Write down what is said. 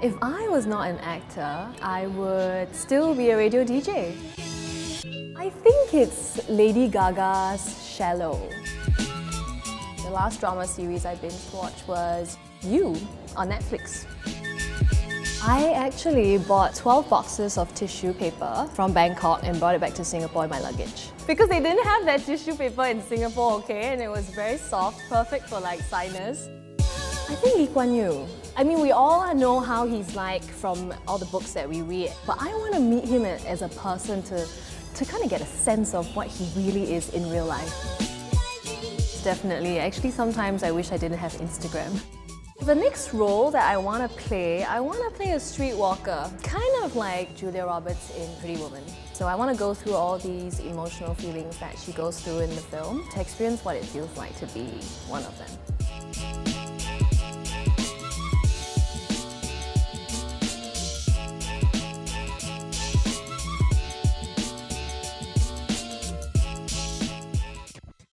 If I was not an actor, I would still be a radio DJ. I think it's Lady Gaga's Shallow. The last drama series I binge-watched was You on Netflix. I actually bought 12 boxes of tissue paper from Bangkok and brought it back to Singapore in my luggage. Because they didn't have that tissue paper in Singapore, okay? And it was very soft, perfect for like sinus. I think Lee Kuan Yew. I mean, we all know how he's like from all the books that we read, but I want to meet him as a person to kind of get a sense of what he really is in real life. Definitely. Actually, sometimes I wish I didn't have Instagram. The next role that I want to play a streetwalker, kind of like Julia Roberts in Pretty Woman. So I want to go through all these emotional feelings that she goes through in the film to experience what it feels like to be one of them.